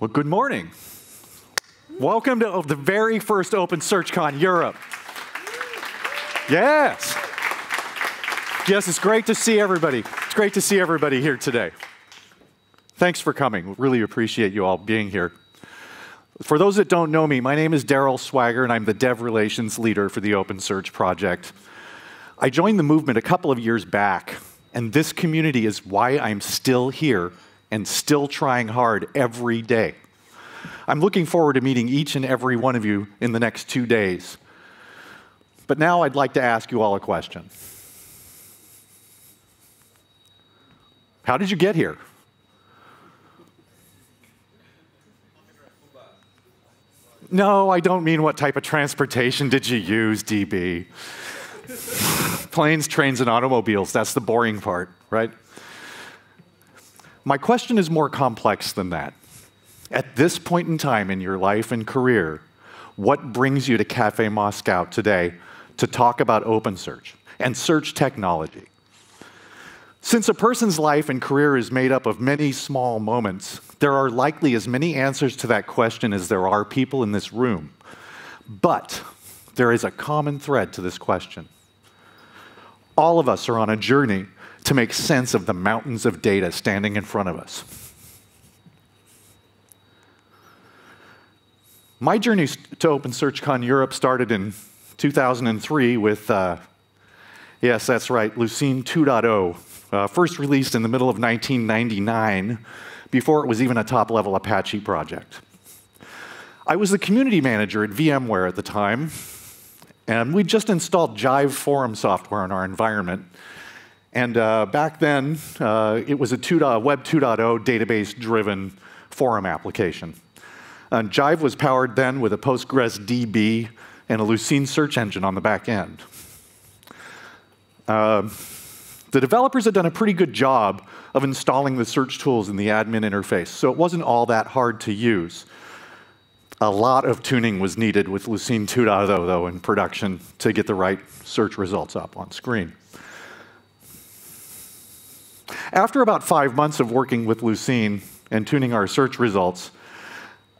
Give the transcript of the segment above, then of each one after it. Well, good morning. Welcome to the very first OpenSearchCon Europe. Yes. Yes, it's great to see everybody. It's great to see everybody here today. Thanks for coming. Really appreciate you all being here. For those that don't know me, my name is Daryll Swagger, and I'm the Dev Relations Leader for the OpenSearch project. I joined the movement a couple of years back, and this community is why I'm still here and still trying hard every day. I'm looking forward to meeting each and every one of you in the next 2 days. But now I'd like to ask you all a question. How did you get here? No, I don't mean what type of transportation did you use, DB. Planes, trains, and automobiles, that's the boring part, right? My question is more complex than that. At this point in time in your life and career, what brings you to Cafe Moscow today to talk about OpenSearch and search technology? Since a person's life and career is made up of many small moments, there are likely as many answers to that question as there are people in this room. But there is a common thread to this question. All of us are on a journey to make sense of the mountains of data standing in front of us. My journey to OpenSearchCon Europe started in 2003 with, yes, that's right, Lucene 2.0. First released in the middle of 1999, before it was even a top-level Apache project. I was the community manager at VMware at the time, and we just installed Jive forum software in our environment. And back then, it was a Web 2.0 database-driven forum application. And Jive was powered then with a Postgres DB and a Lucene search engine on the back end. The developers had done a pretty good job of installing the search tools in the admin interface, so it wasn't all that hard to use. A lot of tuning was needed with Lucene 2.0, though, in production to get the right search results up on screen. After about 5 months of working with Lucene and tuning our search results,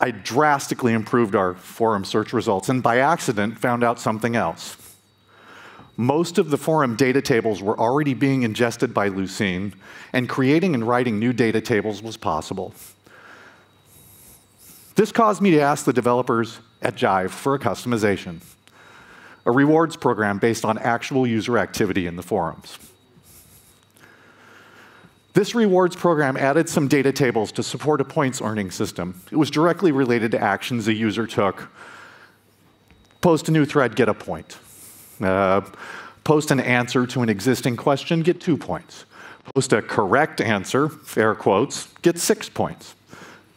I drastically improved our forum search results and by accident found out something else. Most of the forum data tables were already being ingested by Lucene, and creating and writing new data tables was possible. This caused me to ask the developers at Jive for a customization, a rewards program based on actual user activity in the forums. This rewards program added some data tables to support a points earning system. It was directly related to actions a user took. Post a new thread, get a point. Post an answer to an existing question, get 2 points. Post a correct answer, air quotes, get 6 points.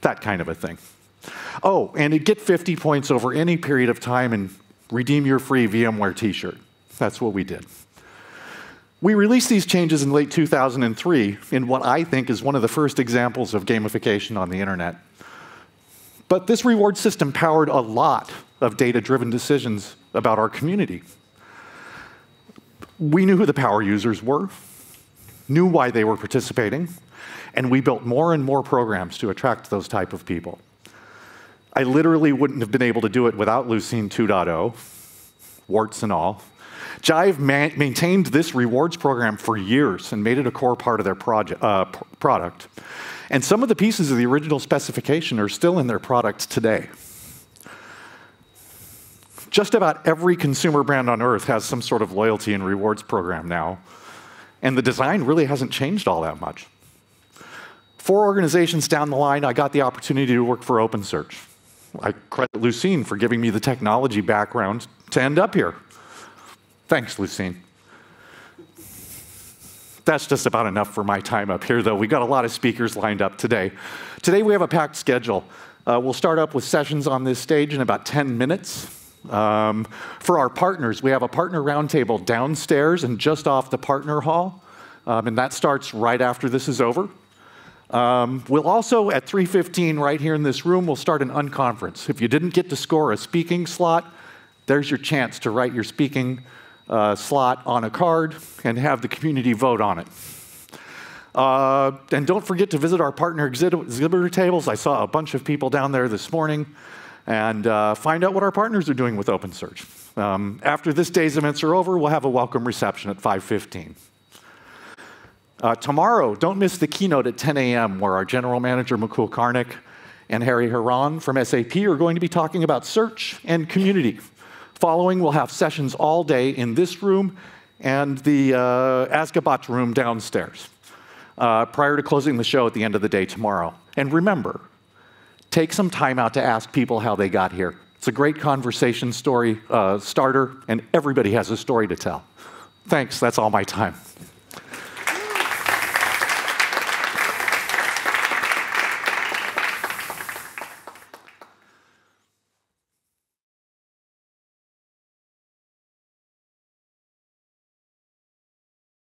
That kind of a thing. Oh, and get 50 points over any period of time and redeem your free VMware t-shirt. That's what we did. We released these changes in late 2003 in what I think is one of the first examples of gamification on the internet. But this reward system powered a lot of data-driven decisions about our community. We knew who the power users were, knew why they were participating, and we built more and more programs to attract those type of people. I literally wouldn't have been able to do it without Lucene 2.0, warts and all. Jive maintained this rewards program for years and made it a core part of their product. And some of the pieces of the original specification are still in their products today. Just about every consumer brand on Earth has some sort of loyalty and rewards program now, and the design really hasn't changed all that much. 4 organizations down the line, I got the opportunity to work for OpenSearch. I credit Lucene for giving me the technology background to end up here. Thanks, Lucene. That's just about enough for my time up here, though. We got a lot of speakers lined up today. Today we have a packed schedule. We'll start up with sessions on this stage in about 10 minutes. For our partners, we have a partner roundtable downstairs and just off the partner hall, and that starts right after this is over. We'll also, at 3:15 right here in this room, we'll start an unconference. If you didn't get to score a speaking slot, there's your chance to write your speaking slot on a card and have the community vote on it. And don't forget to visit our partner exhibitor tables. I saw a bunch of people down there this morning. And find out what our partners are doing with OpenSearch. After this day's events are over, we'll have a welcome reception at 5:15. Tomorrow, don't miss the keynote at 10 a.m. where our general manager, Mikul Karnik, and Harry Heron from SAP are going to be talking about search and community. Following, we'll have sessions all day in this room and the Asgabat room downstairs prior to closing the show at the end of the day tomorrow. And remember, take some time out to ask people how they got here. It's a great conversation starter, and everybody has a story to tell. Thanks, that's all my time.